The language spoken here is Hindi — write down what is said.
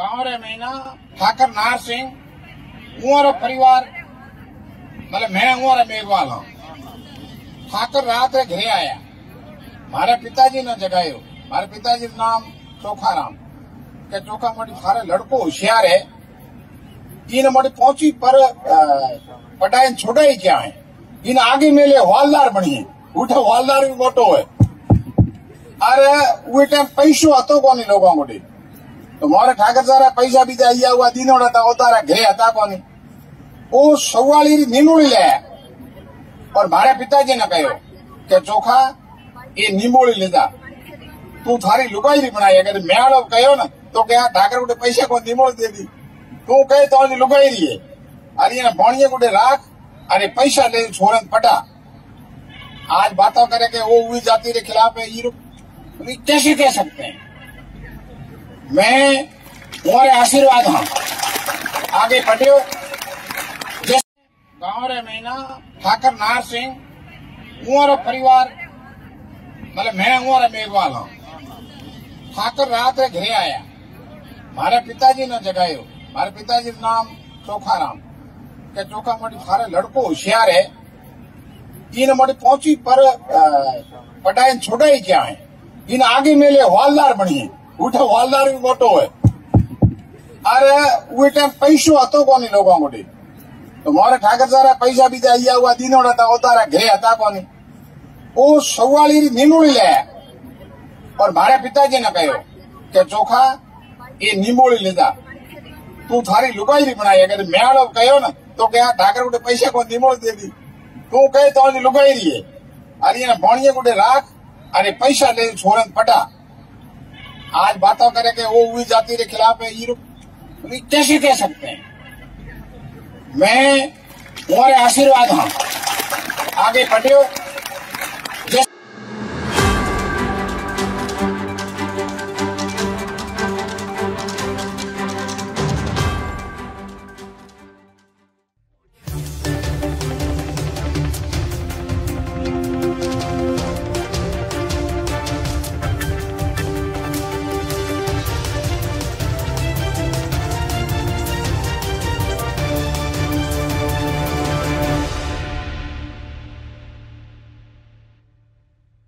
कांवरे महीना ठाकर नार सिंह कुंवर परिवार मतलब मैं कुंवर मेघवाल हूँ। ठाकर रात रे घरे आया, मारे पिताजी ने जगायो। मारे पिताजी का नाम चोखाराम के चोखा मोटी थारे लड़को होशियार है, इन मोटी पहुंची पर पटाइन छोटा ही क्या है, इन आगे मेले हवालदार बनी है। उठा हवालदार भी मोटो है। अरे वे टाइम पैसो हतो कोनी लोगों को, तो मारे ठाकर सारा पैसा भी आया हुआ दिनोड़ा था उतारा घरे हता कोनी। वो सवाली निमोड़ी लाया और मारे पिताजी ने कहो कि चोखा ये निमोड़ी लेता तू थारी लुगाई भी बनाई। अगर मैं कहो ना तो क्या ठाकर को पैसा को निमोड़ दे दी तू कहे तो लुगाई रही है। अरे ने भोणिये को राख अरे पैसा ले छोरन पटा। आज बातों करे के वो हुई जाति के खिलाफ है, ये कैसे कह सकते हैं। मैं तुम्हारे आशीर्वाद हूँ, आगे बढ़ो। जैसे गाँव रे महीना ठाकर नार सिंह कुंवर परिवार मतलब मैं कुंवर मेघवाल हूँ। ठाकर रात रे घरे आया, मारे पिताजी ने जगायो। मारे पिताजी का नाम चोखाराम के चोखा मोटी थारे लड़को होशियार है, इन मोटी पहुंची पर पटाइन छोटा ही क्या है, इन आगे मेले हवालदार बनी है। उठा हवालदार भी मोटो है। अरे वे टाइम पैसो हतो कोनी लोगों को, तो मारे ठाकर सारा पैसा भी आया हुआ दिनोड़ा था उतारा घरे हता कोनी। वो सवाली निमोड़ी लाया और मारे पिताजी ने कहो कि चोखा ये निमोड़ी लेता तू थारी लुगाई भी बनाई। अगर मैं कहो ना तो क्या ठाकर को पैसा को निमोड़ दे दी तू कहे तो लुगाई रही है। अरे भोणिये को राख अरे पैसा ले छोरन पटा। आज बातों करे के वो हुई जाति के खिलाफ है, ये कैसे कह सकते हैं। मैं तुम्हारे आशीर्वाद हूँ, आगे बढ़ो।